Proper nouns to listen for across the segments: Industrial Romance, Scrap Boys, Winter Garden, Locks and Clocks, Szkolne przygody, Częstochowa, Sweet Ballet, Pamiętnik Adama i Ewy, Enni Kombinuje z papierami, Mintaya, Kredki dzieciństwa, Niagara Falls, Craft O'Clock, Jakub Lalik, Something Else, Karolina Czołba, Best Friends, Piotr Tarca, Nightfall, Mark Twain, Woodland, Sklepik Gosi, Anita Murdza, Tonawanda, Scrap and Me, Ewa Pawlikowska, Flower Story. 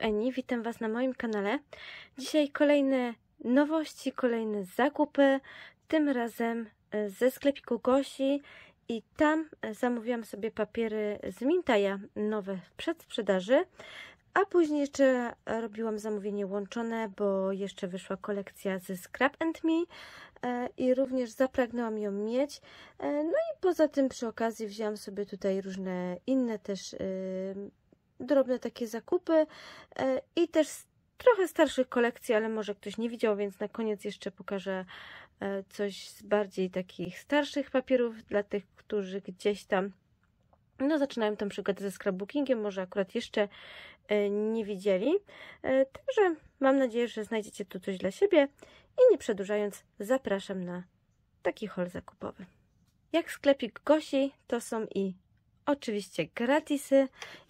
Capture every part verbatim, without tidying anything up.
Enni, witam Was na moim kanale. Dzisiaj kolejne nowości, kolejne zakupy, tym razem ze sklepiku Gosi i tam zamówiłam sobie papiery z Mintaya, nowe w przedsprzedaży, a później jeszcze robiłam zamówienie łączone, bo jeszcze wyszła kolekcja ze Scrap and Me i również zapragnęłam ją mieć. No i poza tym przy okazji wzięłam sobie tutaj różne inne też drobne takie zakupy i też trochę starszych kolekcji, ale może ktoś nie widział, więc na koniec jeszcze pokażę coś z bardziej takich starszych papierów dla tych, którzy gdzieś tam no zaczynają tę przygodę ze scrapbookingiem, może akurat jeszcze nie widzieli. Także mam nadzieję, że znajdziecie tu coś dla siebie i nie przedłużając, zapraszam na taki haul zakupowy. Jak sklepik Gosi, to są i oczywiście gratisy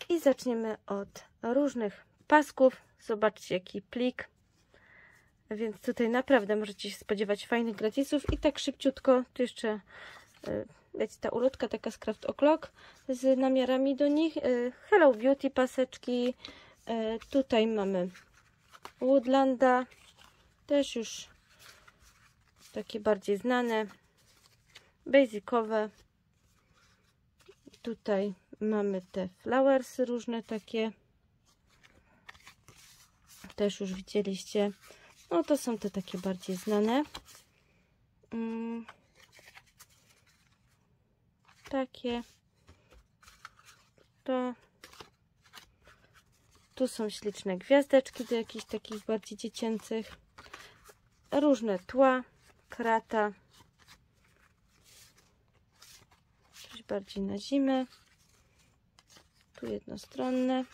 i zaczniemy od różnych pasków. Zobaczcie jaki plik, więc tutaj naprawdę możecie się spodziewać fajnych gratisów i tak szybciutko, tu jeszcze wiecie, ta ulotka taka z Craft O'Clock z namiarami do nich, Hello Beauty paseczki, tutaj mamy Woodlanda, też już takie bardziej znane, basicowe. Tutaj mamy te flowersy różne takie, też już widzieliście. No to są te takie bardziej znane. Mm. Takie. To. Tu są śliczne gwiazdeczki do jakichś takich bardziej dziecięcych. Różne tła, krata. Coś bardziej na zimę. Tu jednostronne.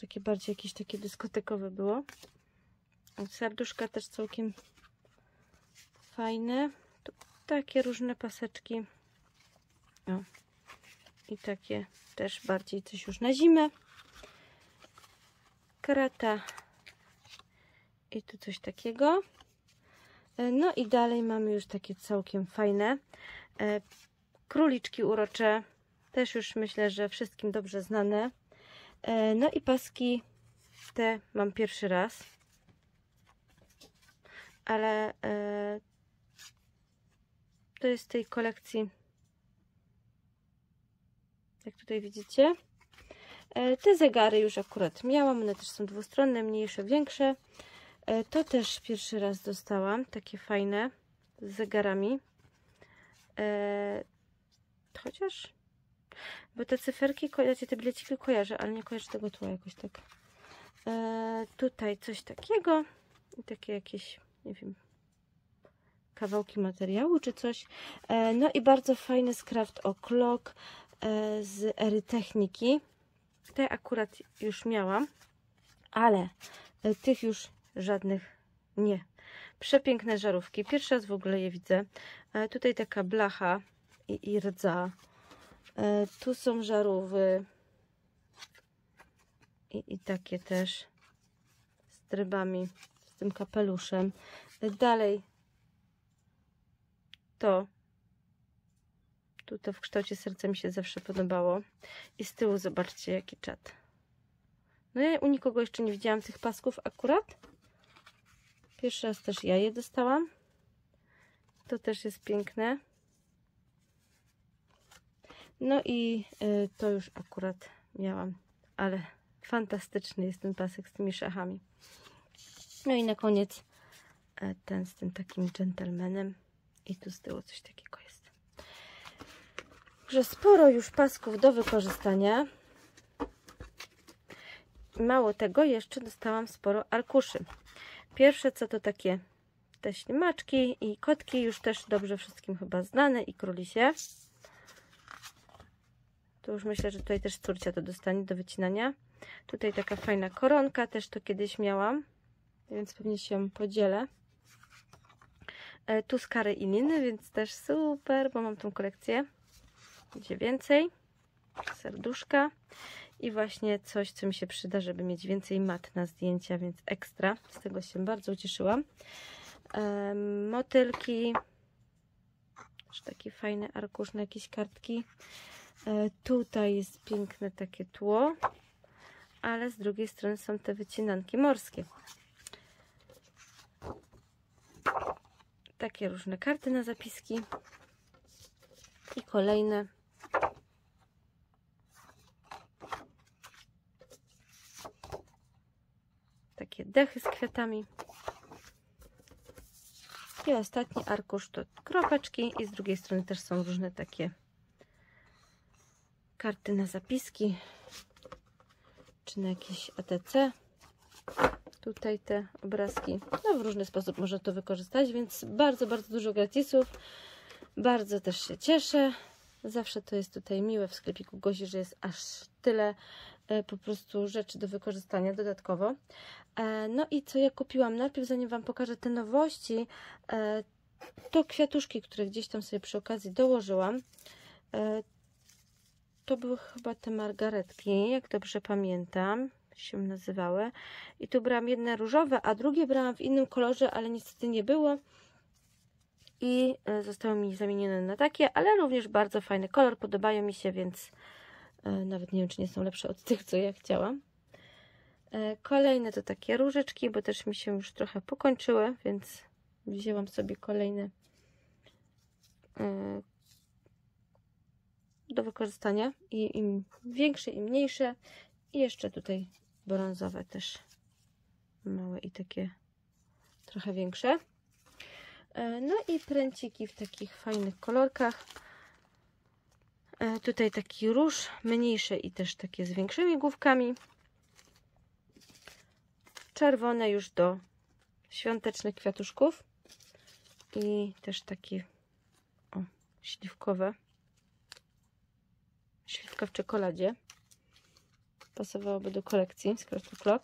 Takie bardziej jakieś takie dyskotekowe było. Serduszka też całkiem fajne. Tu takie różne paseczki. O. I takie też bardziej coś już na zimę. Krata. I tu coś takiego. No i dalej mamy już takie całkiem fajne. Króliczki urocze. Też już myślę, że wszystkim dobrze znane. No i paski te mam pierwszy raz, ale e, to jest z tej kolekcji, jak tutaj widzicie. E, te zegary już akurat miałam, one też są dwustronne, mniejsze, większe. E, to też pierwszy raz dostałam, takie fajne, z zegarami. E, chociaż... Bo te cyferki, te bileciki kojarzę, ale nie kojarzę tego tła jakoś tak. E, tutaj coś takiego. I takie jakieś, nie wiem, kawałki materiału czy coś. E, no i bardzo fajny Craft O'Clock e, z ery techniki. Te akurat już miałam, ale e, tych już żadnych nie. Przepiękne żarówki. Pierwszy raz w ogóle je widzę. E, tutaj taka blacha i, i rdza. Tu są żarówy I, i takie też z trybami, z tym kapeluszem. Dalej to tu to w kształcie serca mi się zawsze podobało i z tyłu zobaczcie jaki czat. No ja u nikogo jeszcze nie widziałam tych pasków akurat, pierwszy raz też ja je dostałam. To też jest piękne. No i y, to już akurat miałam, ale fantastyczny jest ten pasek z tymi szachami. No i na koniec y, ten z tym takim gentlemanem i tu z tyłu coś takiego jest. Że sporo już pasków do wykorzystania. Mało tego, jeszcze dostałam sporo arkuszy. Pierwsze co to takie te ślimaczki i kotki, już też dobrze wszystkim chyba znane, i królisie. To już myślę, że tutaj też córcia to dostanie do wycinania. Tutaj taka fajna koronka, też to kiedyś miałam, więc pewnie się ją podzielę. E, tu z kary i liny, więc też super, bo mam tą kolekcję. Gdzie więcej. Serduszka. I właśnie coś, co mi się przyda, żeby mieć więcej mat na zdjęcia, więc ekstra. Z tego się bardzo ucieszyłam. E, motylki. Też taki fajny arkusz na jakieś kartki. Tutaj jest piękne takie tło, ale z drugiej strony są te wycinanki morskie. Takie różne karty na zapiski i kolejne. Takie dechy z kwiatami. I ostatni arkusz to kropeczki i z drugiej strony też są różne takie karty na zapiski czy na jakieś A T C. Tutaj te obrazki, no w różny sposób można to wykorzystać, więc bardzo, bardzo dużo gratisów. Bardzo też się cieszę. Zawsze to jest tutaj miłe w sklepiku Gosi, że jest aż tyle e, po prostu rzeczy do wykorzystania dodatkowo. E, no i co ja kupiłam? Najpierw, zanim Wam pokażę te nowości, e, to kwiatuszki, które gdzieś tam sobie przy okazji dołożyłam. E, to były chyba te margaretki, jak dobrze pamiętam, się nazywały. I tu brałam jedne różowe, a drugie brałam w innym kolorze, ale niestety nie było. I zostały mi zamienione na takie, ale również bardzo fajny kolor, podobają mi się, więc nawet nie wiem, czy nie są lepsze od tych, co ja chciałam. Kolejne to takie różyczki, bo też mi się już trochę pokończyły, więc wzięłam sobie kolejne do wykorzystania, i im większe, i mniejsze. I jeszcze tutaj brązowe też, małe i takie trochę większe. No i pręciki w takich fajnych kolorkach. Tutaj taki róż, mniejsze i też takie z większymi główkami. Czerwone już do świątecznych kwiatuszków. I też takie o, śliwkowe. Śliwka w czekoladzie. Pasowałoby do kolekcji z Craft O'Clock.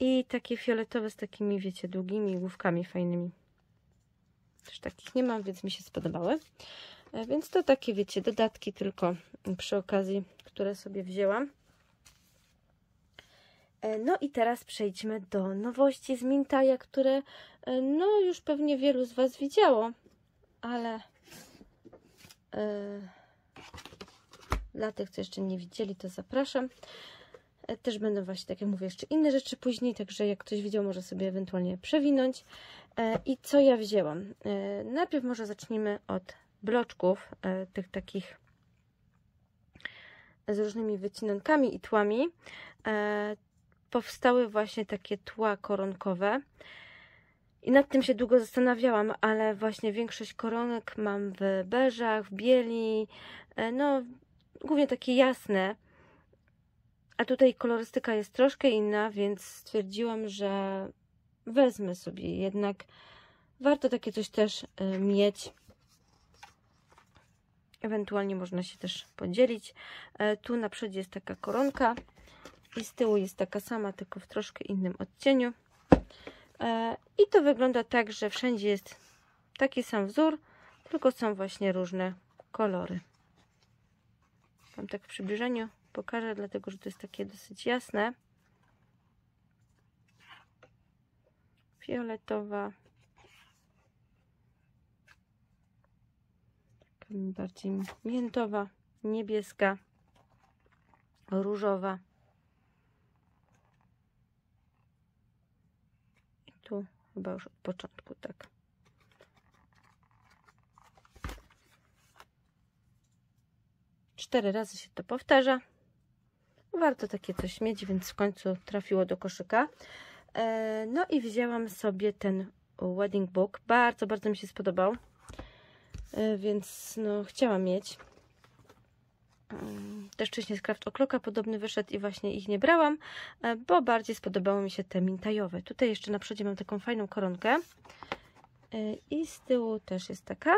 I takie fioletowe z takimi, wiecie, długimi główkami fajnymi. Też takich nie mam, więc mi się spodobały. Więc to takie, wiecie, dodatki tylko przy okazji, które sobie wzięłam. No i teraz przejdźmy do nowości z Mintaya, które no już pewnie wielu z Was widziało, ale yy, dla tych, co jeszcze nie widzieli, to zapraszam. Też będą właśnie, tak jak mówię, jeszcze inne rzeczy później, także jak ktoś widział, może sobie ewentualnie przewinąć. E, I co ja wzięłam? E, najpierw może zacznijmy od bloczków, e, tych takich z różnymi wycinankami i tłami. E, powstały właśnie takie tła koronkowe. I nad tym się długo zastanawiałam, ale właśnie większość koronek mam w beżach, w bieli, e, no głównie takie jasne. A tutaj kolorystyka jest troszkę inna, więc stwierdziłam, że wezmę sobie jednak. Warto takie coś też mieć. Ewentualnie można się też podzielić. Tu na przodzie jest taka koronka i z tyłu jest taka sama, tylko w troszkę innym odcieniu. I to wygląda tak, że wszędzie jest taki sam wzór, tylko są właśnie różne kolory. Mam tak w przybliżeniu. Pokażę, dlatego że to jest takie dosyć jasne. Fioletowa. Taka bardziej miętowa, niebieska, różowa. I tu chyba już od początku tak. Cztery razy się to powtarza. Warto takie coś mieć, więc w końcu trafiło do koszyka. No i wzięłam sobie ten wedding book. Bardzo, bardzo mi się spodobał. Więc no, chciałam mieć. Też wcześniej z Craft O'Clocka podobny wyszedł i właśnie ich nie brałam, bo bardziej spodobały mi się te mintajowe. Tutaj jeszcze na przodzie mam taką fajną koronkę. I z tyłu też jest taka.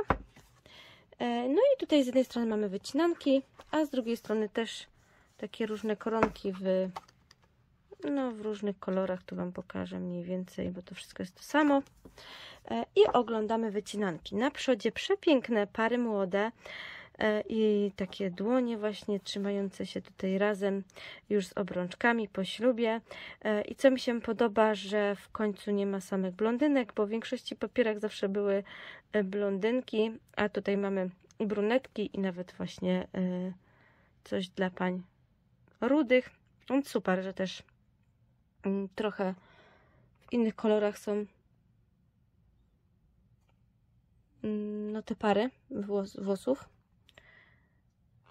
No i tutaj z jednej strony mamy wycinanki, a z drugiej strony też takie różne koronki w, no, w różnych kolorach. Tu Wam pokażę mniej więcej, bo to wszystko jest to samo. E, I oglądamy wycinanki. Na przodzie przepiękne pary młode e, i takie dłonie właśnie trzymające się tutaj razem już z obrączkami po ślubie. E, I co mi się podoba, że w końcu nie ma samych blondynek, bo w większości papierach zawsze były blondynki, a tutaj mamy brunetki i nawet właśnie... E, coś dla pań rudych. On super, że też trochę w innych kolorach są no te pary włos, włosów,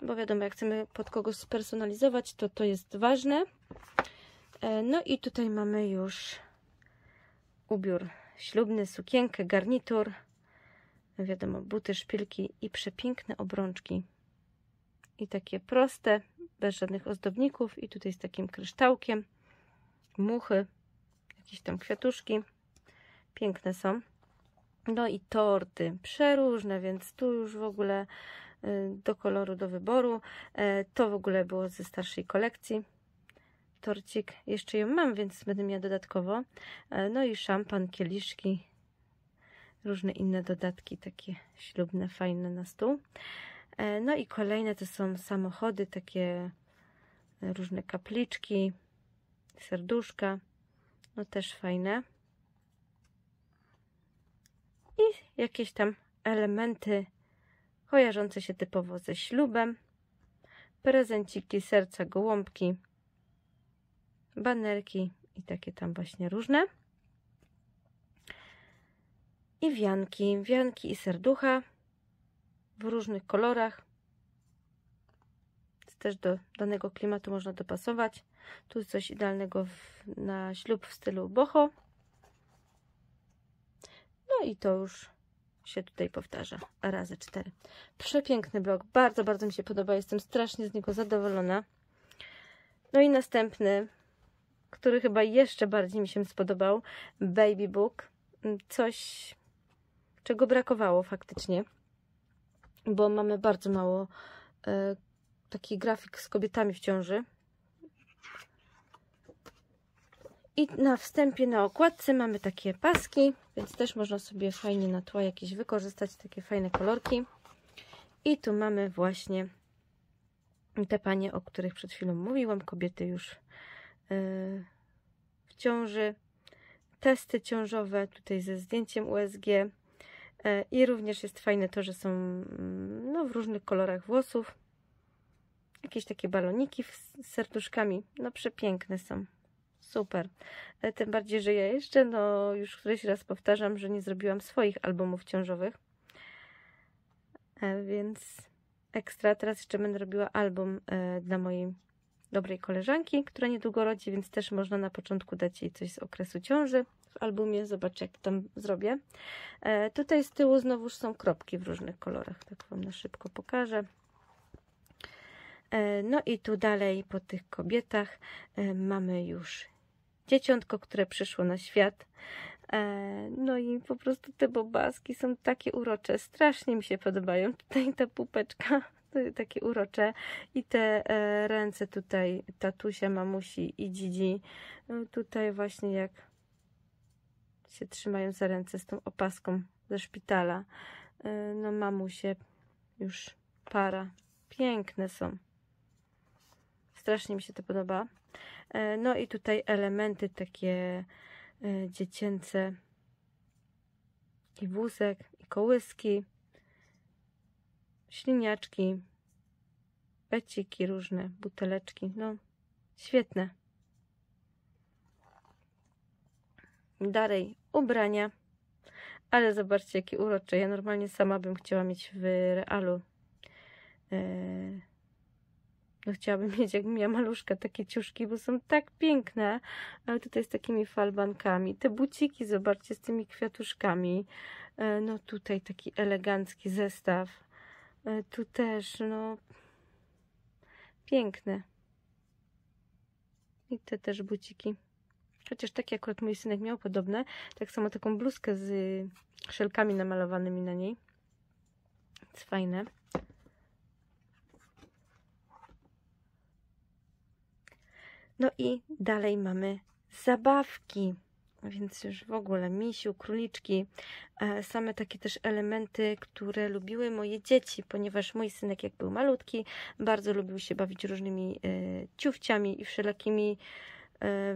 bo wiadomo, jak chcemy pod kogoś spersonalizować, to to jest ważne. No i tutaj mamy już ubiór ślubny, sukienkę, garnitur, wiadomo, buty, szpilki i przepiękne obrączki. I takie proste, bez żadnych ozdobników. I tutaj z takim kryształkiem, muchy, jakieś tam kwiatuszki. Piękne są. No i torty przeróżne, więc tu już w ogóle do koloru, do wyboru. To w ogóle było ze starszej kolekcji. Torcik jeszcze ją mam, więc będę miała dodatkowo. No i szampan, kieliszki, różne inne dodatki takie ślubne, fajne na stół. No i kolejne to są samochody, takie różne kapliczki, serduszka, no też fajne. I jakieś tam elementy kojarzące się typowo ze ślubem, prezenciki, serca, gołąbki, banerki i takie tam właśnie różne. I wianki, wianki i serducha w różnych kolorach. Też do danego klimatu można dopasować. Tu jest coś idealnego w, na ślub w stylu boho. No i to już się tutaj powtarza razy cztery. Przepiękny blok. Bardzo, bardzo mi się podoba. Jestem strasznie z niego zadowolona. No i następny, który chyba jeszcze bardziej mi się spodobał. Baby Book. Coś, czego brakowało faktycznie, bo mamy bardzo mało e, taki grafik z kobietami w ciąży. I na wstępie, na okładce mamy takie paski, więc też można sobie fajnie na tła jakieś wykorzystać, takie fajne kolorki. I tu mamy właśnie te panie, o których przed chwilą mówiłam, kobiety już e, w ciąży, testy ciążowe, tutaj ze zdjęciem U S G. I również jest fajne to, że są no, w różnych kolorach włosów. Jakieś takie baloniki z serduszkami. No przepiękne są. Super. Tym bardziej, że ja jeszcze, no już któryś raz powtarzam, że nie zrobiłam swoich albumów ciążowych. Więc ekstra. Teraz jeszcze będę robiła album dla mojej dobrej koleżanki, która niedługo rodzi, więc też można na początku dać jej coś z okresu ciąży w albumie. Zobaczę, jak tam zrobię. E, tutaj z tyłu znowuż są kropki w różnych kolorach. Tak wam na szybko pokażę. E, no i tu dalej po tych kobietach e, mamy już dzieciątko, które przyszło na świat. E, no i po prostu te bobaski są takie urocze. Strasznie mi się podobają. Tutaj ta pupeczka, takie urocze, i te ręce tutaj tatusia, mamusi i dzidzi, tutaj właśnie jak się trzymają za ręce z tą opaską ze szpitala, no mamusie już para, piękne są, strasznie mi się to podoba. No i tutaj elementy takie dziecięce i wózek, i kołyski, śliniaczki, beciki różne, buteleczki, no świetne. Dalej ubrania, ale zobaczcie, jakie urocze. Ja normalnie sama bym chciała mieć w realu, yy, no chciałabym mieć, jak miała maluszka, takie ciuszki, bo są tak piękne, ale tutaj z takimi falbankami, te buciki, zobaczcie, z tymi kwiatuszkami, yy, no tutaj taki elegancki zestaw. Tu też, no, piękne. I te też buciki. Chociaż takie akurat mój synek miał podobne. Tak samo taką bluzkę z szelkami namalowanymi na niej. Jest fajne. No i dalej mamy zabawki. Więc już w ogóle misiu, króliczki, same takie też elementy, które lubiły moje dzieci, ponieważ mój synek, jak był malutki, bardzo lubił się bawić różnymi ciufciami i wszelakimi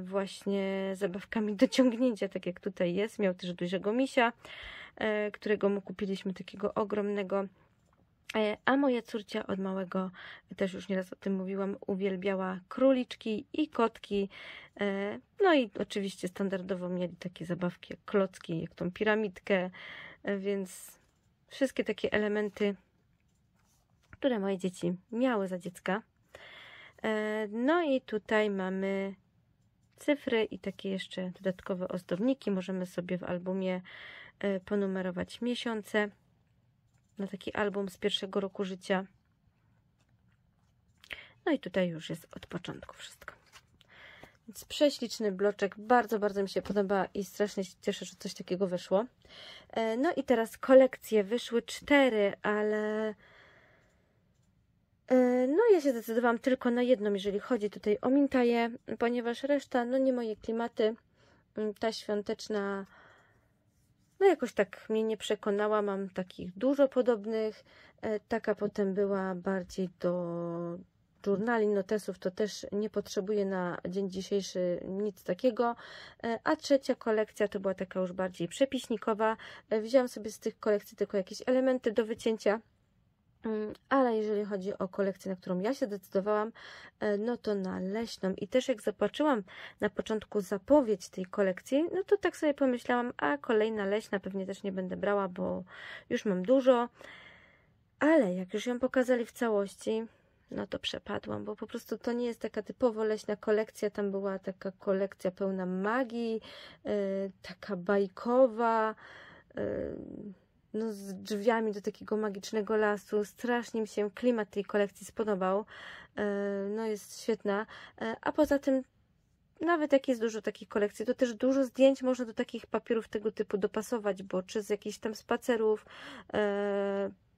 właśnie zabawkami do ciągnięcia, tak jak tutaj jest. Miał też dużego misia, którego mu kupiliśmy, takiego ogromnego. A moja córcia od małego, też już nieraz o tym mówiłam, uwielbiała króliczki i kotki. No i oczywiście standardowo mieli takie zabawki jak klocki, jak tą piramidkę, więc wszystkie takie elementy, które moje dzieci miały za dziecka. No i tutaj mamy cyfry i takie jeszcze dodatkowe ozdobniki. Możemy sobie w albumie ponumerować miesiące na taki album z pierwszego roku życia. No i tutaj już jest od początku wszystko. Więc prześliczny bloczek, bardzo, bardzo mi się podoba i strasznie się cieszę, że coś takiego wyszło. No i teraz kolekcje, wyszły cztery, ale no ja się zdecydowałam tylko na jedną, jeżeli chodzi tutaj o Mintaję, ponieważ reszta, no nie moje klimaty, ta świąteczna no jakoś tak mnie nie przekonała, mam takich dużo podobnych, taka potem była bardziej do journali, notesów, to też nie potrzebuję na dzień dzisiejszy nic takiego, a trzecia kolekcja to była taka już bardziej przepiśnikowa, wziąłam sobie z tych kolekcji tylko jakieś elementy do wycięcia, ale jeżeli chodzi o kolekcję, na którą ja się zdecydowałam, no to na leśną. I też jak zobaczyłam na początku zapowiedź tej kolekcji, no to tak sobie pomyślałam, a kolejna leśna pewnie też nie będę brała, bo już mam dużo. Ale jak już ją pokazali w całości, no to przepadłam, bo po prostu to nie jest taka typowo leśna kolekcja. Tam była taka kolekcja pełna magii, yy, taka bajkowa, yy, no z drzwiami do takiego magicznego lasu. Strasznie mi się klimat tej kolekcji spodobał. No jest świetna. A poza tym nawet jak jest dużo takich kolekcji, to też dużo zdjęć można do takich papierów tego typu dopasować, bo czy z jakichś tam spacerów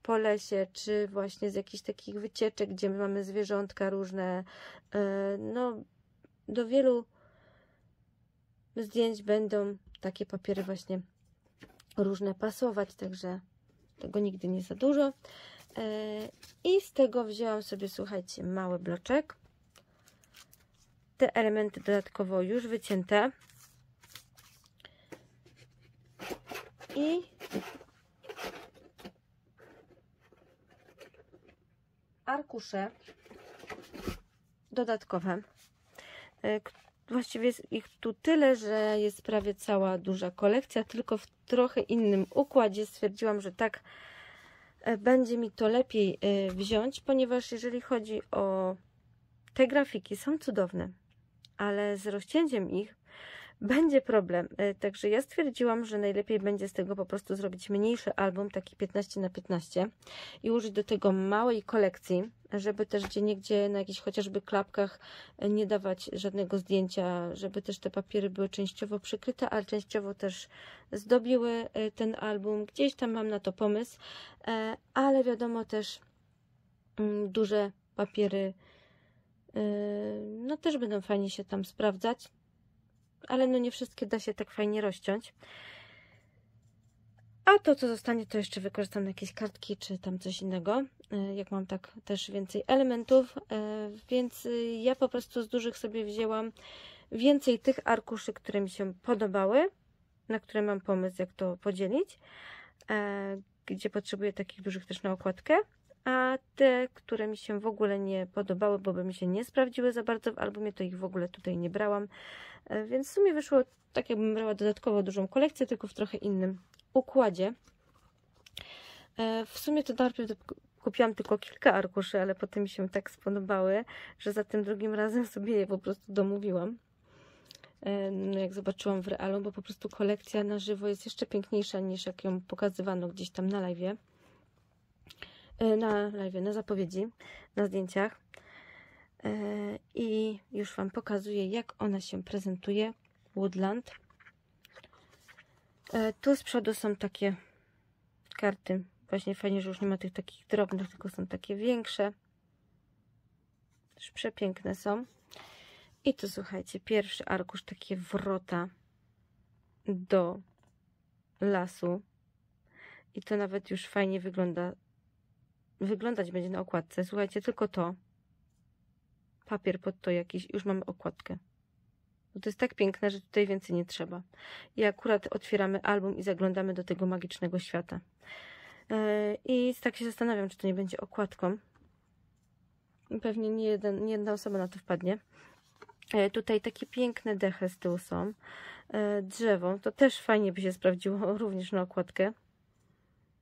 po lesie, czy właśnie z jakichś takich wycieczek, gdzie my mamy zwierzątka różne. No do wielu zdjęć będą takie papiery właśnie różne pasować, także tego nigdy nie za dużo. I z tego wzięłam sobie, słuchajcie, mały bloczek. Te elementy dodatkowo już wycięte. I arkusze dodatkowe. Właściwie jest ich tu tyle, że jest prawie cała duża kolekcja, tylko w trochę innym układzie. Stwierdziłam, że tak będzie mi to lepiej wziąć, ponieważ jeżeli chodzi o te grafiki, są cudowne, ale z rozcięciem ich będzie problem. Także ja stwierdziłam, że najlepiej będzie z tego po prostu zrobić mniejszy album, taki piętnaście na piętnaście i użyć do tego małej kolekcji, żeby też gdzieniegdzie na jakichś chociażby klapkach nie dawać żadnego zdjęcia, żeby też te papiery były częściowo przykryte, ale częściowo też zdobiły ten album. Gdzieś tam mam na to pomysł, ale wiadomo też duże papiery no też będą fajnie się tam sprawdzać, ale no nie wszystkie da się tak fajnie rozciąć. A to, co zostanie, to jeszcze wykorzystam na jakieś kartki, czy tam coś innego, jak mam tak też więcej elementów, więc ja po prostu z dużych sobie wzięłam więcej tych arkuszy, które mi się podobały, na które mam pomysł, jak to podzielić, gdzie potrzebuję takich dużych też na okładkę, a te, które mi się w ogóle nie podobały, bo by mi się nie sprawdziły za bardzo w albumie, to ich w ogóle tutaj nie brałam, więc w sumie wyszło tak, jakbym brała dodatkowo dużą kolekcję, tylko w trochę innym układzie. W sumie to najpierw kupiłam tylko kilka arkuszy, ale potem mi się tak spodobały, że za tym drugim razem sobie je po prostu domówiłam, jak zobaczyłam w realu, bo po prostu kolekcja na żywo jest jeszcze piękniejsza niż jak ją pokazywano gdzieś tam na live'ie, na live'ie, na zapowiedzi, na zdjęciach. I już Wam pokazuję, jak ona się prezentuje. Woodland. Tu z przodu są takie karty, właśnie fajnie, że już nie ma tych takich drobnych, tylko są takie większe, już przepiękne są. I tu słuchajcie, pierwszy arkusz, takie wrota do lasu i to nawet już fajnie wygląda, wyglądać będzie na okładce, słuchajcie, tylko to papier pod to jakiś, już mamy okładkę. To jest tak piękne, że tutaj więcej nie trzeba. I akurat otwieramy album i zaglądamy do tego magicznego świata. I tak się zastanawiam, czy to nie będzie okładką. Pewnie nie, jeden, nie jedna osoba na to wpadnie. Tutaj takie piękne dechy z tyłu są. Drzewo, to też fajnie by się sprawdziło również na okładkę.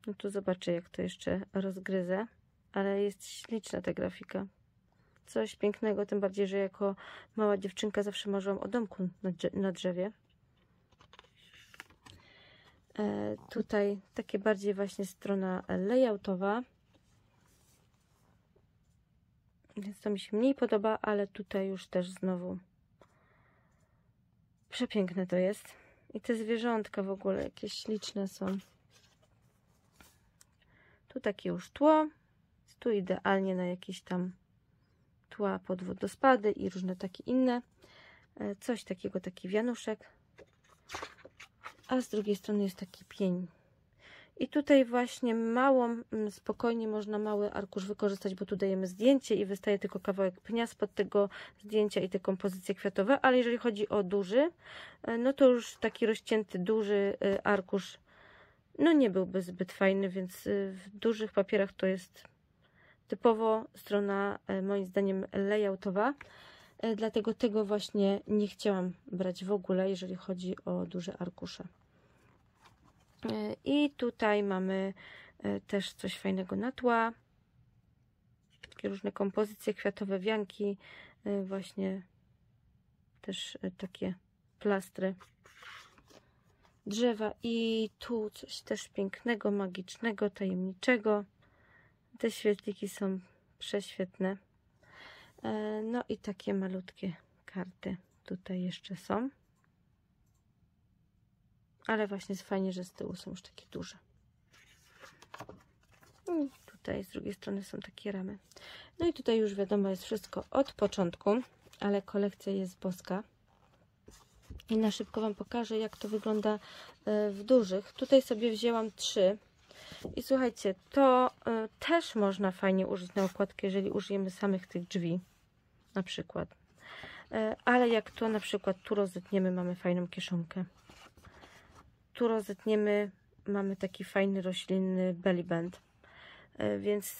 No tu zobaczę, jak to jeszcze rozgryzę. Ale jest śliczna ta grafika. Coś pięknego, tym bardziej, że jako mała dziewczynka zawsze marzyłam o domku na drzewie. E, tutaj takie bardziej właśnie strona layoutowa. Więc to mi się mniej podoba, ale tutaj już też znowu przepiękne to jest. I te zwierzątka w ogóle jakieś śliczne są. Tu takie już tło. Tu idealnie na jakieś tam tła pod wodospady i różne takie inne. Coś takiego, taki wianuszek. A z drugiej strony jest taki pień. I tutaj właśnie małą, spokojnie można mały arkusz wykorzystać, bo tu dajemy zdjęcie i wystaje tylko kawałek pnia spod tego zdjęcia i te kompozycje kwiatowe. Ale jeżeli chodzi o duży, no to już taki rozcięty, duży arkusz no nie byłby zbyt fajny, więc w dużych papierach to jest typowo strona moim zdaniem layoutowa. Dlatego tego właśnie nie chciałam brać w ogóle, jeżeli chodzi o duże arkusze. I tutaj mamy też coś fajnego na tła. Takie różne kompozycje kwiatowe, wianki, właśnie też takie plastry, drzewa. I tu coś też pięknego, magicznego, tajemniczego. Te świetliki są prześwietne. No i takie malutkie karty tutaj jeszcze są. Ale właśnie jest fajnie, że z tyłu są już takie duże. I tutaj z drugiej strony są takie ramy. No i tutaj już wiadomo jest wszystko od początku, ale kolekcja jest boska. I na szybko Wam pokażę, jak to wygląda w dużych. Tutaj sobie wzięłam trzy. I słuchajcie, to y, też można fajnie użyć na okładkę, jeżeli użyjemy samych tych drzwi, na przykład. Y, ale jak to na przykład tu rozetniemy, mamy fajną kieszonkę. Tu rozetniemy, mamy taki fajny, roślinny belly band. Y, więc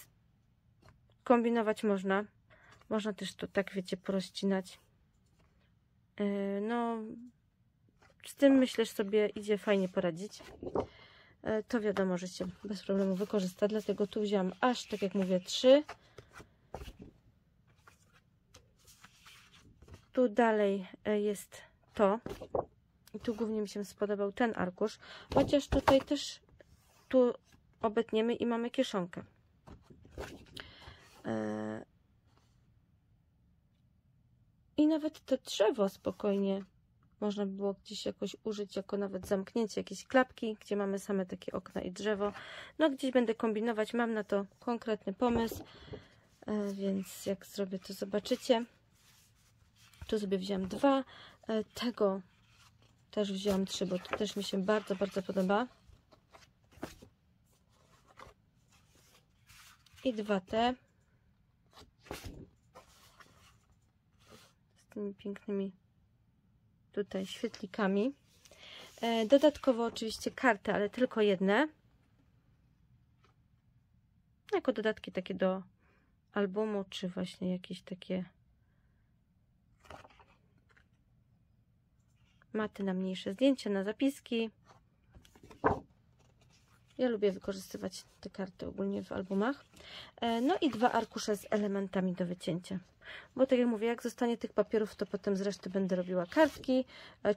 kombinować można. Można też to tak, wiecie, porozcinać. Y, no, z tym myślę, że sobie idzie fajnie poradzić. To wiadomo, że się bez problemu wykorzysta, dlatego tu wzięłam aż, tak jak mówię, trzy. Tu dalej jest to. I tu głównie mi się spodobał ten arkusz, chociaż tutaj też tu obetniemy i mamy kieszonkę. I nawet to drzewo spokojnie można by było gdzieś jakoś użyć jako nawet zamknięcie jakiejś klapki, gdzie mamy same takie okna i drzewo. No gdzieś będę kombinować, mam na to konkretny pomysł, więc jak zrobię, to zobaczycie. Tu sobie wziąłam dwa, tego też wziąłam trzy, bo to też mi się bardzo, bardzo podoba. I dwa te. Z tymi pięknymi tutaj świetlikami. Dodatkowo oczywiście karty, ale tylko jedne. Jako dodatki takie do albumu, czy właśnie jakieś takie maty na mniejsze zdjęcia, na zapiski. Ja lubię wykorzystywać te karty ogólnie w albumach. No i dwa arkusze z elementami do wycięcia. Bo tak jak mówię, jak zostanie tych papierów, to potem z reszty będę robiła kartki,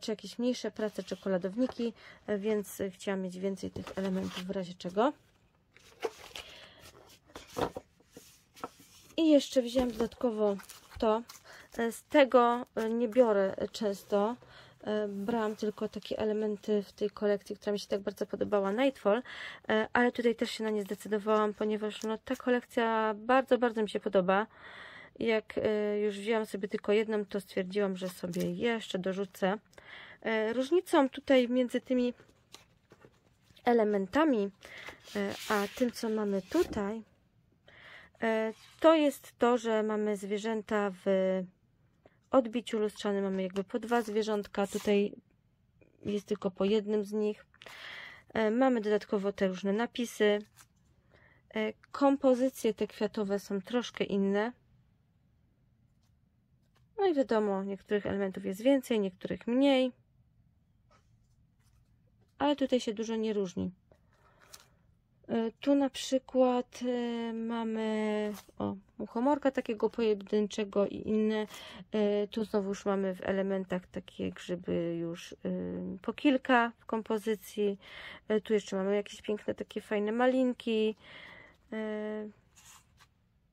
czy jakieś mniejsze prace, czekoladowniki, więc chciałam mieć więcej tych elementów w razie czego. I jeszcze wzięłam dodatkowo to. Z tego nie biorę często. Brałam tylko takie elementy w tej kolekcji, która mi się tak bardzo podobała, Nightfall, ale tutaj też się na nie zdecydowałam, ponieważ no, ta kolekcja bardzo, bardzo mi się podoba. Jak już wzięłam sobie tylko jedną, to stwierdziłam, że sobie jeszcze dorzucę. Różnicą tutaj między tymi elementami a tym, co mamy tutaj, to jest to, że mamy zwierzęta w odbiciu lustrzanym, mamy jakby po dwa zwierzątka, tutaj jest tylko po jednym z nich. Mamy dodatkowo te różne napisy, Kompozycje te kwiatowe są troszkę inne. No i wiadomo, niektórych elementów jest więcej, niektórych mniej. Ale tutaj się dużo nie różni. Tu na przykład mamy o, muchomorka takiego pojedynczego i inne. Tu znowuż mamy w elementach takie grzyby już po kilka w kompozycji. Tu jeszcze mamy jakieś piękne takie fajne malinki.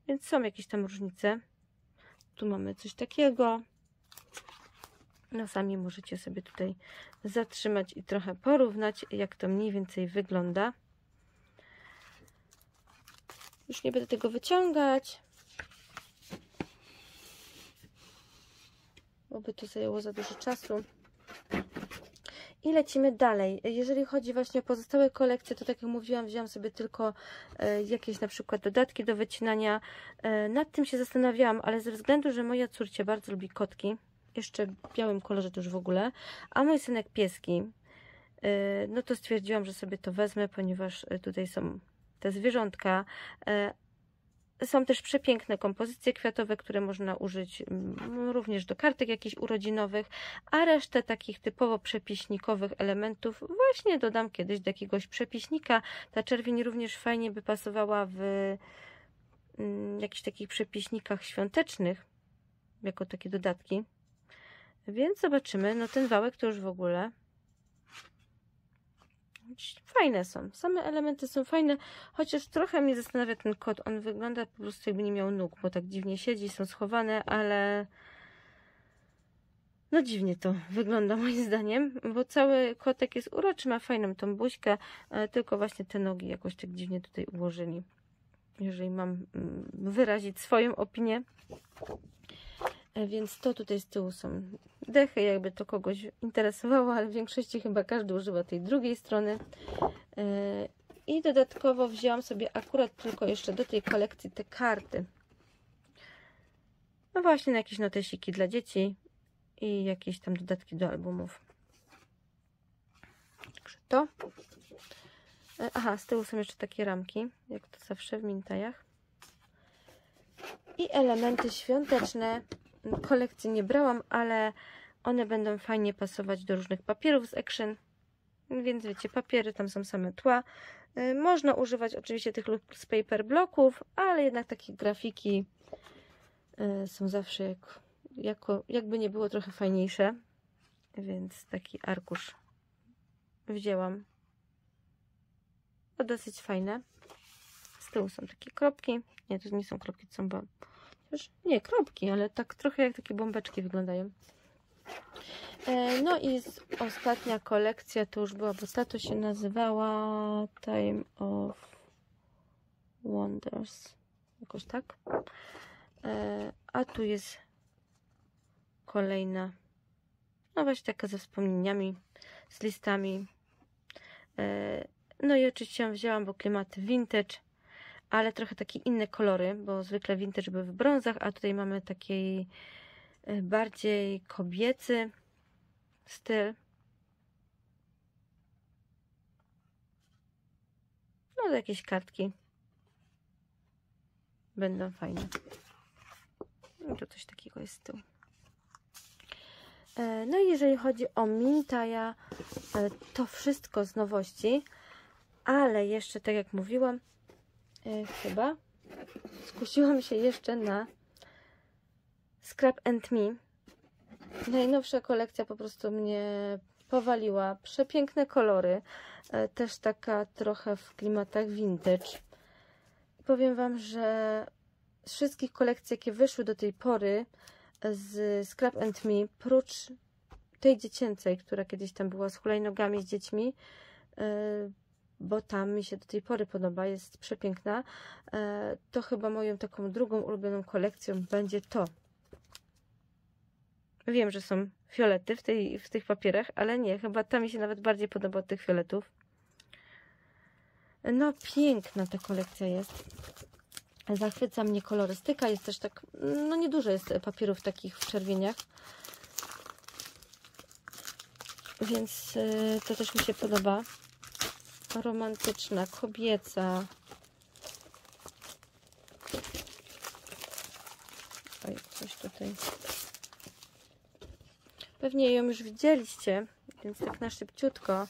Więc są jakieś tam różnice. Tu mamy coś takiego. No sami możecie sobie tutaj zatrzymać i trochę porównać, jak to mniej więcej wygląda. Już nie będę tego wyciągać, bo by to zajęło za dużo czasu. I lecimy dalej. Jeżeli chodzi właśnie o pozostałe kolekcje, to tak jak mówiłam, wziąłam sobie tylko jakieś na przykład dodatki do wycinania. Nad tym się zastanawiałam, ale ze względu, że moja córcia bardzo lubi kotki, jeszcze w białym kolorze to już w ogóle, a mój synek pieski, no to stwierdziłam, że sobie to wezmę, ponieważ tutaj są te zwierzątka. Są też przepiękne kompozycje kwiatowe, które można użyć również do kartek jakichś urodzinowych, a resztę takich typowo przepiśnikowych elementów właśnie dodam kiedyś do jakiegoś przepiśnika. Ta czerwień również fajnie by pasowała w jakichś takich przepiśnikach świątecznych, jako takie dodatki. Więc zobaczymy. No ten wałek to już w ogóle... Fajne są. Same elementy są fajne, chociaż trochę mnie zastanawia ten kot. On wygląda po prostu jakby nie miał nóg, bo tak dziwnie siedzi, są schowane, ale no dziwnie to wygląda moim zdaniem, bo cały kotek jest uroczy, ma fajną tą buźkę, tylko właśnie te nogi jakoś tak dziwnie tutaj ułożyli. Jeżeli mam wyrazić swoją opinię. Więc to tutaj z tyłu są dechy, jakby to kogoś interesowało, ale w większości chyba każdy używa tej drugiej strony. I dodatkowo wzięłam sobie akurat tylko jeszcze do tej kolekcji te karty. No właśnie, na jakieś notesiki dla dzieci i jakieś tam dodatki do albumów. Także to. Aha, z tyłu są jeszcze takie ramki, jak to zawsze w Mintajach. I elementy świąteczne. Kolekcji nie brałam, ale one będą fajnie pasować do różnych papierów z Action, więc wiecie, papiery tam są same tła. Można używać oczywiście tych loose paper bloków, ale jednak takie grafiki są zawsze jak, jako, jakby nie było trochę fajniejsze, więc taki arkusz wzięłam. To dosyć fajne. Z tyłu są takie kropki, nie, to nie są kropki, to są bo... nie kropki, ale tak trochę jak takie bombeczki wyglądają. No i ostatnia kolekcja to już była, bo ta to się nazywała Time of Wonders, jakoś tak. A tu jest kolejna, no właśnie taka ze wspomnieniami, z listami. No i oczywiście ją wzięłam, bo klimaty vintage, ale trochę takie inne kolory, bo zwykle vintage były w brązach, a tutaj mamy taki bardziej kobiecy styl. No to jakieś kartki będą fajne. No tu coś takiego jest z tyłu. No i jeżeli chodzi o Mintaya, to wszystko z nowości, ale jeszcze tak jak mówiłam, chyba skusiłam się jeszcze na Scrap and Me. Najnowsza kolekcja po prostu mnie powaliła. Przepiękne kolory. Też taka trochę w klimatach vintage. Powiem wam, że z wszystkich kolekcji, jakie wyszły do tej pory z Scrap and Me, prócz tej dziecięcej, która kiedyś tam była z hulajnogami, z dziećmi, bo tam mi się do tej pory podoba, jest przepiękna, to chyba moją taką drugą ulubioną kolekcją będzie to. Wiem, że są fiolety w, tej, w tych papierach, ale nie, chyba ta mi się nawet bardziej podoba od tych fioletów. No piękna ta kolekcja jest. Zachwyca mnie kolorystyka, jest też tak, no niedużo jest papierów takich w czerwieniach. Więc to też mi się podoba. Romantyczna, kobieca, pewnie ją już widzieliście, więc tak na szybciutko.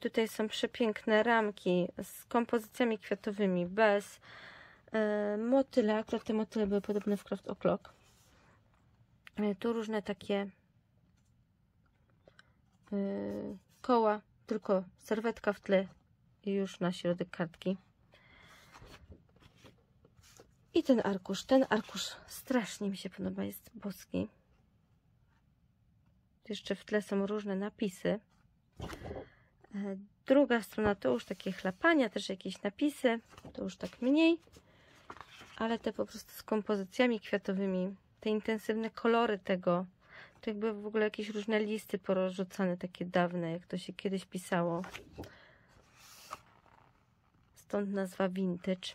Tutaj są przepiękne ramki z kompozycjami kwiatowymi, bez motyla. Akurat te motyle były podobne w Craft O'Clock. Tu różne takie koła, tylko serwetka w tle i już na środek kartki. I ten arkusz, ten arkusz strasznie mi się podoba, jest boski. Jeszcze w tle są różne napisy. Druga strona to już takie chlapania, też jakieś napisy, to już tak mniej, ale te po prostu z kompozycjami kwiatowymi, te intensywne kolory tego, to jakby w ogóle jakieś różne listy porozrzucane, takie dawne, jak to się kiedyś pisało. Stąd nazwa vintage.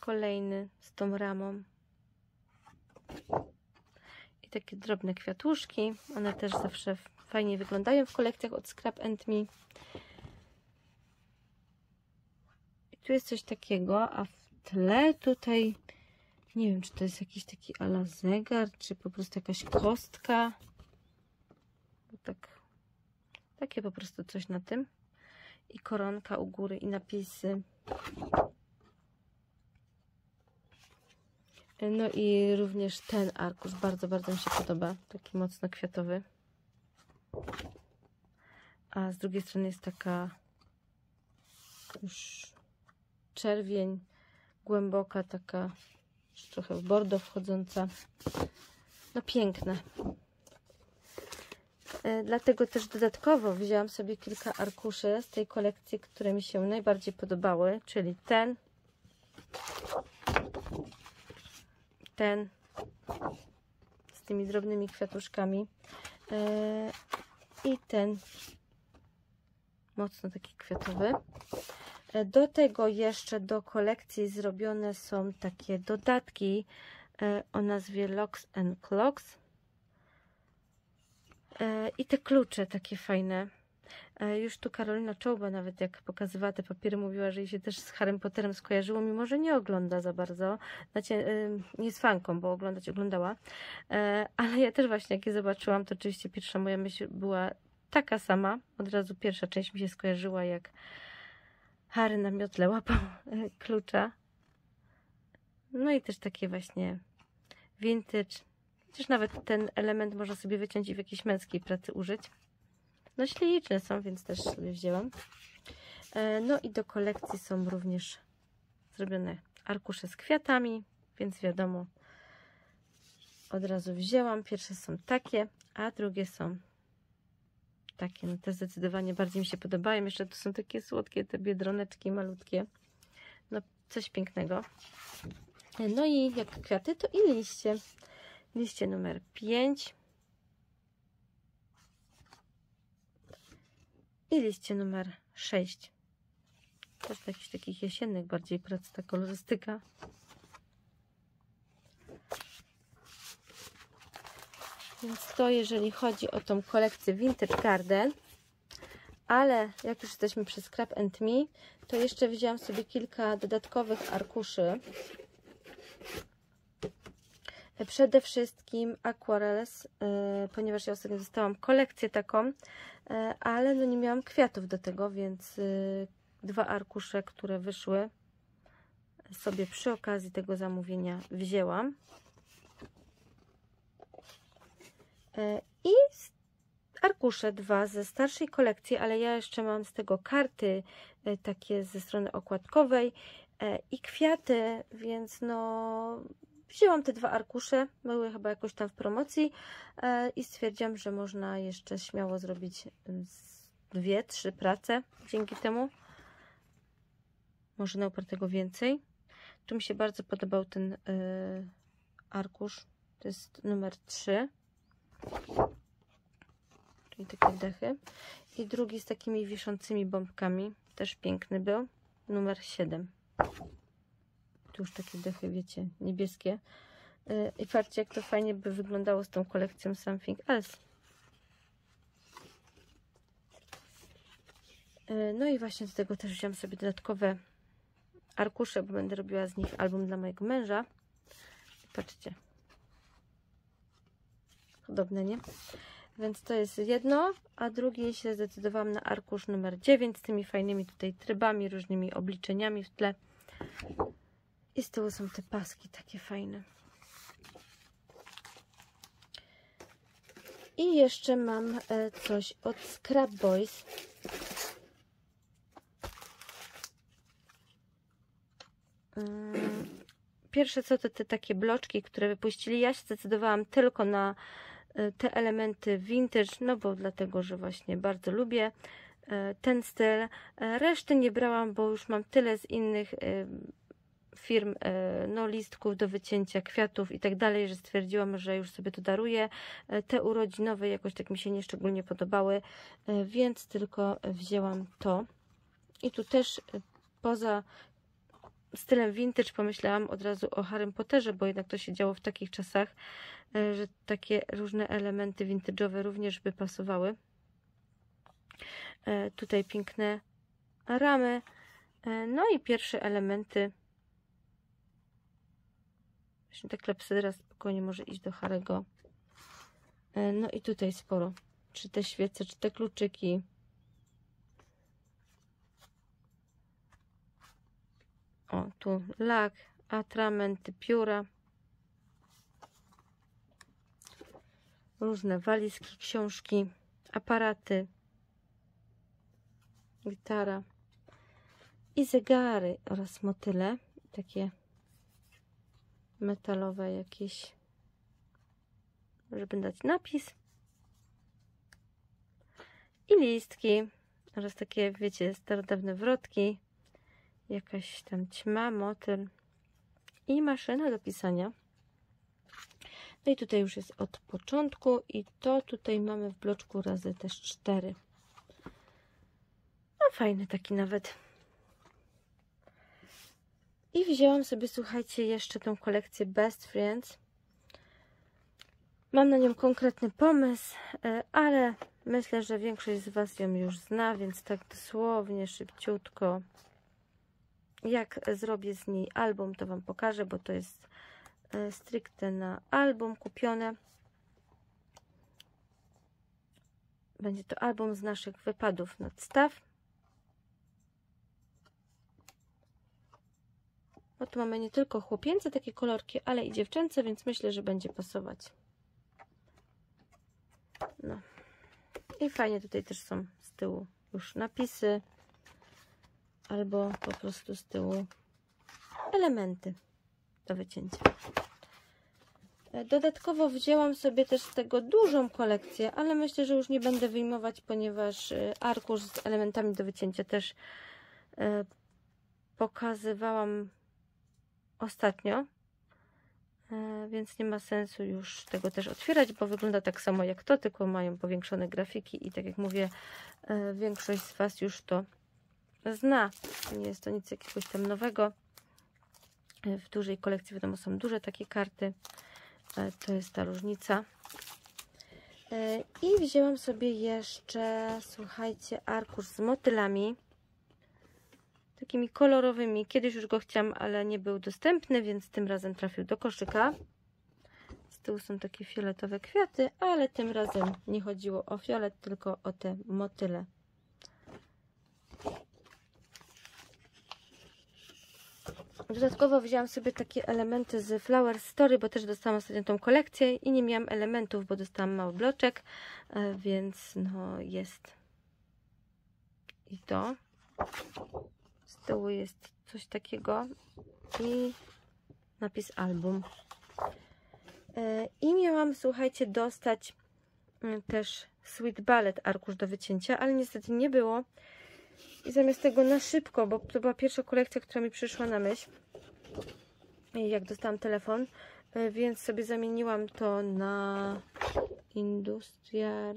Kolejny z tą ramą. I takie drobne kwiatuszki. One też zawsze fajnie wyglądają w kolekcjach od Scrap and Me. I tu jest coś takiego, a w tle tutaj nie wiem, czy to jest jakiś taki a la zegar, czy po prostu jakaś kostka. Tak, takie po prostu coś na tym. I koronka u góry i napisy. No i również ten arkusz bardzo, bardzo mi się podoba, taki mocno kwiatowy. A z drugiej strony jest taka już czerwień, głęboka, taka już trochę w bordo wchodząca. No piękne. Dlatego też dodatkowo wzięłam sobie kilka arkuszy z tej kolekcji, które mi się najbardziej podobały, czyli ten, ten z tymi drobnymi kwiatuszkami yy, i ten mocno taki kwiatowy. Do tego jeszcze do kolekcji zrobione są takie dodatki yy, o nazwie Locks and Clocks yy, i te klucze takie fajne. Już tu Karolina Czołba nawet jak pokazywała te papiery, mówiła, że jej się też z Harrym Potterem skojarzyło, mimo że nie ogląda za bardzo. Znaczy, nie jest fanką, bo oglądać oglądała. Ale ja też właśnie jak je zobaczyłam, to oczywiście pierwsza moja myśl była taka sama. Od razu pierwsza część mi się skojarzyła, jak Harry na miotle łapał klucza. No i też takie właśnie vintage. Też nawet ten element można sobie wyciąć i w jakiejś męskiej pracy użyć. No śliczne są, więc też sobie wzięłam. No i do kolekcji są również zrobione arkusze z kwiatami, więc wiadomo, od razu wzięłam. Pierwsze są takie, a drugie są takie. No te zdecydowanie bardziej mi się podobają. Jeszcze tu są takie słodkie, te biedroneczki malutkie. No coś pięknego. No i jak kwiaty, to i liście. Liście numer pięć. I liście numer sześć. Też do jakichś takich jesiennych bardziej prac ta kolorystyka. Więc to jeżeli chodzi o tą kolekcję Winter Garden. Ale jak już jesteśmy przy Scrap and Me, to jeszcze wzięłam sobie kilka dodatkowych arkuszy. Przede wszystkim aquarelles, ponieważ ja ostatnio dostałam kolekcję taką, ale no nie miałam kwiatów do tego, więc dwa arkusze, które wyszły, sobie przy okazji tego zamówienia wzięłam. I arkusze dwa ze starszej kolekcji, ale ja jeszcze mam z tego karty takie ze strony okładkowej i kwiaty, więc no... Wzięłam te dwa arkusze, były chyba jakoś tam w promocji i stwierdziłam, że można jeszcze śmiało zrobić dwie, trzy prace dzięki temu. Może na upartego więcej. Tu mi się bardzo podobał ten arkusz, to jest numer trzy. Czyli takie dechy. I drugi z takimi wiszącymi bombkami, też piękny był, numer siedem. Tu już takie dechy, wiecie, niebieskie. Yy, I patrzcie, jak to fajnie by wyglądało z tą kolekcją Something Else. Yy, no i właśnie do tego też wziąłam sobie dodatkowe arkusze, bo będę robiła z nich album dla mojego męża. I patrzcie. podobne, nie? Więc to jest jedno, a drugie się zdecydowałam na arkusz numer dziewięć z tymi fajnymi tutaj trybami, różnymi obliczeniami w tle. I z tyłu są te paski takie fajne. I jeszcze mam coś od Scrap Boys. Pierwsze co to te takie bloczki, które wypuścili. Ja się zdecydowałam tylko na te elementy vintage, no bo dlatego, że właśnie bardzo lubię ten styl. Reszty nie brałam, bo już mam tyle z innych firm, no listków do wycięcia, kwiatów i tak dalej, że stwierdziłam, że już sobie to daruję. Te urodzinowe jakoś tak mi się nie szczególnie podobały, więc tylko wzięłam to. I tu też poza stylem vintage pomyślałam od razu o Harrym Potterze, bo jednak to się działo w takich czasach, że takie różne elementy vintage'owe również by pasowały. Tutaj piękne ramy, no i pierwsze elementy. Właśnie ta klepsydra spokojnie może iść do Harry'ego. No i tutaj sporo. Czy te świece, czy te kluczyki. O, tu lak, atramenty, pióra. Różne walizki, książki, aparaty. Gitara. I zegary oraz motyle. Takie metalowe jakieś, żeby dać napis. I listki oraz takie, wiecie, starodawne wrotki, jakaś tam ćma, motyl i maszyna do pisania. No i tutaj już jest od początku i to tutaj mamy w bloczku razy też cztery. No fajny taki nawet. I wzięłam sobie, słuchajcie, jeszcze tą kolekcję Best Friends. Mam na nią konkretny pomysł, ale myślę, że większość z Was ją już zna, więc tak dosłownie, szybciutko, jak zrobię z niej album, to Wam pokażę, bo to jest stricte na album kupione. Będzie to album z naszych wypadów nadstaw. Bo tu mamy nie tylko chłopięce takie kolorki, ale i dziewczęce, więc myślę, że będzie pasować. No. I fajnie tutaj też są z tyłu już napisy, albo po prostu z tyłu elementy do wycięcia. Dodatkowo wzięłam sobie też z tego dużą kolekcję, ale myślę, że już nie będę wyjmować, ponieważ arkusz z elementami do wycięcia też pokazywałam ostatnio, więc nie ma sensu już tego też otwierać, bo wygląda tak samo jak to, tylko mają powiększone grafiki i tak jak mówię, większość z Was już to zna. Nie jest to nic jakiegoś tam nowego. W dużej kolekcji wiadomo są duże takie karty. To jest ta różnica. I wzięłam sobie jeszcze, słuchajcie, arkusz z motylami. Takimi kolorowymi. Kiedyś już go chciałam, ale nie był dostępny, więc tym razem trafił do koszyka. Z tyłu są takie fioletowe kwiaty, ale tym razem nie chodziło o fiolet, tylko o te motyle. Dodatkowo wzięłam sobie takie elementy z Flower Story, bo też dostałam ostatnio tą kolekcję i nie miałam elementów, bo dostałam mały bloczek, więc no jest. I to. Z tyłu jest coś takiego i napis album. I miałam, słuchajcie, dostać też Sweet Ballet arkusz do wycięcia, ale niestety nie było. I zamiast tego na szybko, bo to była pierwsza kolekcja, która mi przyszła na myśl, jak dostałam telefon, więc sobie zamieniłam to na Industrial...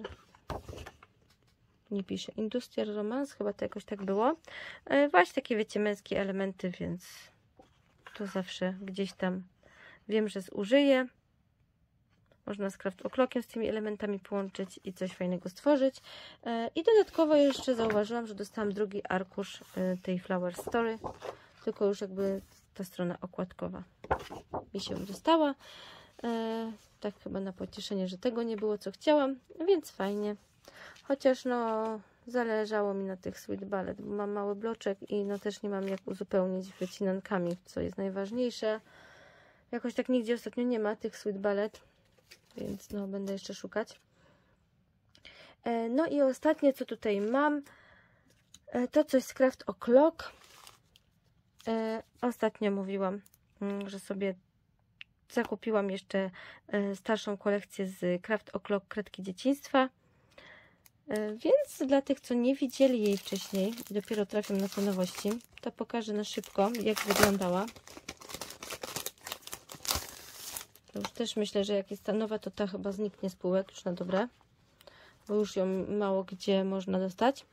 nie pisze. Industrial Romance, chyba to jakoś tak było. Właśnie takie, wiecie, męskie elementy, więc to zawsze gdzieś tam wiem, że zużyję. Można z Craft O'Clockiem z tymi elementami połączyć i coś fajnego stworzyć. I dodatkowo jeszcze zauważyłam, że dostałam drugi arkusz tej Flower Story, tylko już jakby ta strona okładkowa mi się dostała. tak chyba na pocieszenie, że tego nie było, co chciałam, więc fajnie. Chociaż no zależało mi na tych Sweet Ballet, bo mam mały bloczek i no też nie mam jak uzupełnić wycinankami, co jest najważniejsze. Jakoś tak nigdzie ostatnio nie ma tych Sweet Ballet, więc no będę jeszcze szukać. E, no i ostatnie, co tutaj mam, e, to coś z Craft O'Clock. E, ostatnio mówiłam, że sobie zakupiłam jeszcze starszą kolekcję z Craft O'Clock Kredki dzieciństwa. Więc dla tych, co nie widzieli jej wcześniej, dopiero trafią na te nowości, to pokażę na szybko, jak wyglądała. To już też myślę, że jak jest ta nowa, to ta chyba zniknie z półek już na dobre, bo już ją mało gdzie można dostać.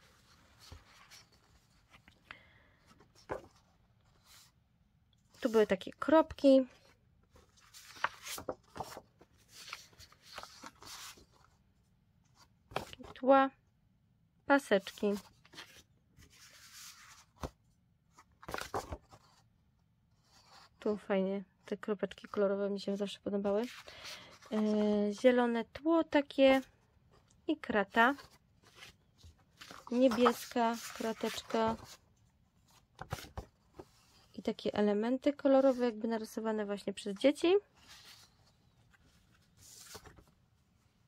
Tu były takie kropki. Tła, paseczki. Tu fajnie, te kropeczki kolorowe mi się zawsze podobały. Yy, zielone tło takie i krata. Niebieska krateczka. I takie elementy kolorowe, jakby narysowane właśnie przez dzieci.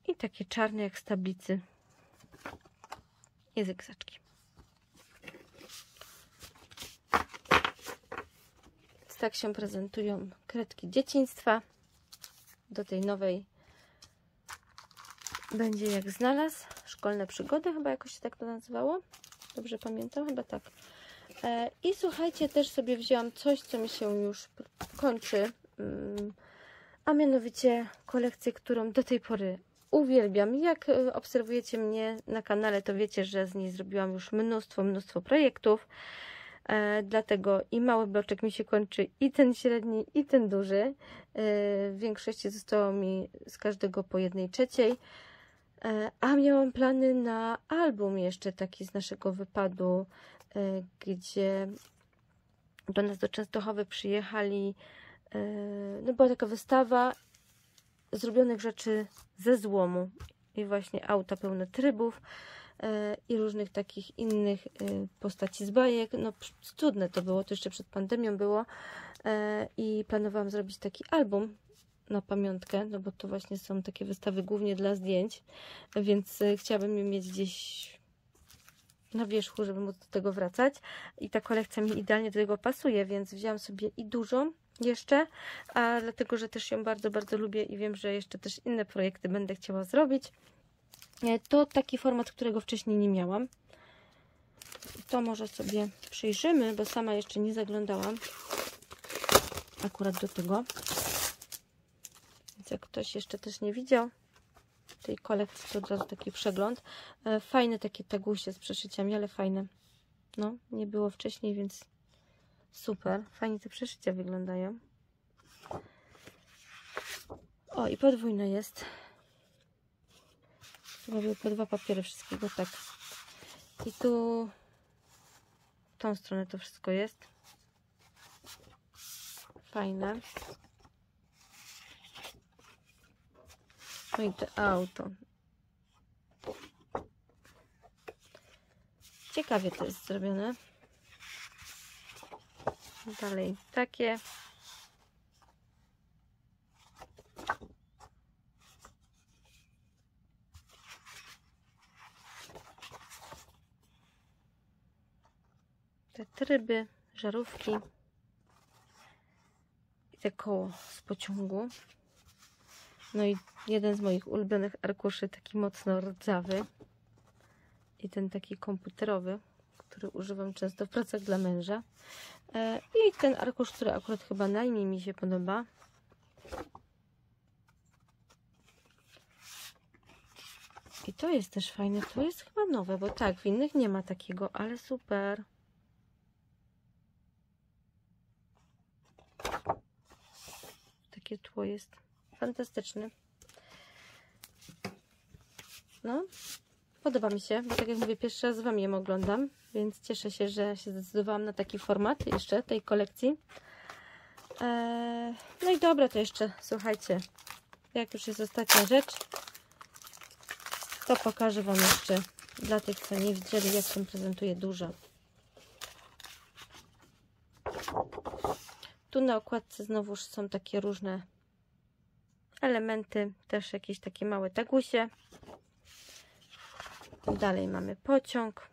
I takie czarne jak z tablicy. I zygzaczki. Więc tak się prezentują Kredki dzieciństwa. Do tej nowej będzie jak znalazł. Szkolne przygody chyba jakoś się tak to nazywało. Dobrze pamiętam? Chyba tak. I słuchajcie, też sobie wzięłam coś, co mi się już kończy. A mianowicie kolekcję, którą do tej pory uwielbiam. Jak obserwujecie mnie na kanale, to wiecie, że z niej zrobiłam już mnóstwo, mnóstwo projektów. E, dlatego i mały bloczek mi się kończy, i ten średni, i ten duży. E, w większości zostało mi z każdego po jednej trzeciej. E, a miałam plany na album jeszcze taki z naszego wypadu, e, gdzie do nas do Częstochowy przyjechali. E, no była taka wystawa zrobionych rzeczy ze złomu i właśnie auta pełne trybów yy, i różnych takich innych yy, postaci z bajek. No cudne to było, to jeszcze przed pandemią było yy, i planowałam zrobić taki album na pamiątkę, no bo to właśnie są takie wystawy głównie dla zdjęć, więc yy, chciałabym je mieć gdzieś na wierzchu, żeby móc do tego wracać i ta kolekcja mi idealnie do tego pasuje, więc wzięłam sobie i dużą jeszcze, a dlatego, że też ją bardzo, bardzo lubię i wiem, że jeszcze też inne projekty będę chciała zrobić. To taki format, którego wcześniej nie miałam. To może sobie przyjrzymy, bo sama jeszcze nie zaglądałam akurat do tego. Więc jak ktoś jeszcze też nie widział tej kolekcji, to od razu taki przegląd. Fajne takie tagusie z przeszyciami, ale fajne. No, nie było wcześniej, więc super, fajnie te przeszycia wyglądają. O, i podwójne jest. Tu robię po dwa papiery wszystkiego, tak. I tu w tą stronę to wszystko jest. Fajne. No i to auto. Ciekawie to jest zrobione. Dalej takie. Te tryby, żarówki. I te koło z pociągu. No i jeden z moich ulubionych arkuszy, taki mocno rdzawy. I ten taki komputerowy, który używam często w pracach dla męża. I ten arkusz, który akurat chyba najmniej mi się podoba. I to jest też fajne. To jest chyba nowe, bo tak, w innych nie ma takiego, ale super. Takie tło jest fantastyczne. No, podoba mi się, bo tak jak mówię, pierwszy raz z Wami ją oglądam, więc cieszę się, że się zdecydowałam na taki format jeszcze tej kolekcji. Eee, no i dobra, to jeszcze, słuchajcie, jak już jest ostatnia rzecz, to pokażę Wam jeszcze dla tych, co nie widzieli, jak się prezentuje dużo. Tu na okładce znowuż są takie różne elementy, też jakieś takie małe tagusie. Dalej mamy pociąg.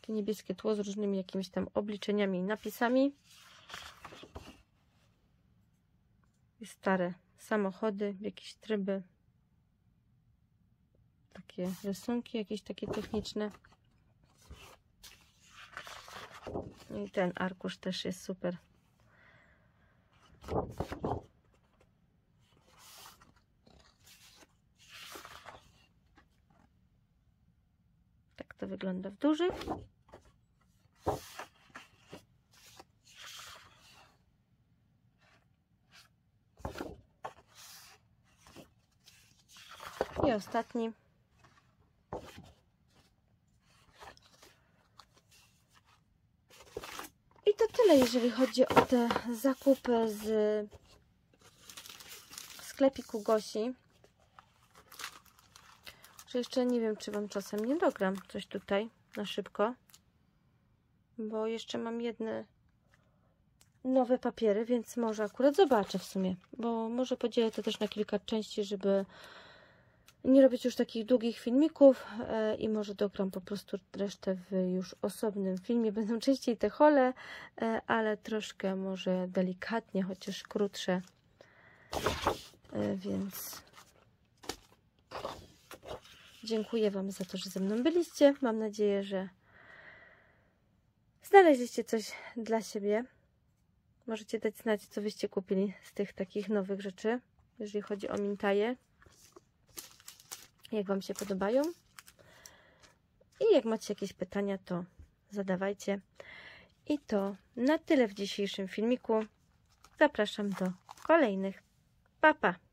Takie niebieskie tło z różnymi jakimiś tam obliczeniami i napisami. I stare samochody, jakieś tryby. Takie rysunki, jakieś takie techniczne. I ten arkusz też jest super. Tak to wygląda w dużych. I ostatni. I to tyle, jeżeli chodzi o te zakupy z sklepiku Gosi. Że jeszcze nie wiem, czy Wam czasem nie dogram coś tutaj na szybko, bo jeszcze mam jedne nowe papiery, więc może akurat zobaczę w sumie, bo może podzielę to też na kilka części, żeby nie robić już takich długich filmików e, i może dogram po prostu resztę w już osobnym filmie. Będą częściej te hole, e, ale troszkę może delikatnie, chociaż krótsze. E, więc dziękuję Wam za to, że ze mną byliście. Mam nadzieję, że znaleźliście coś dla siebie. Możecie dać znać, co Wyście kupili z tych takich nowych rzeczy, jeżeli chodzi o Mintaję. Jak Wam się podobają. I jak macie jakieś pytania, to zadawajcie. I to na tyle w dzisiejszym filmiku. Zapraszam do kolejnych. Pa, pa!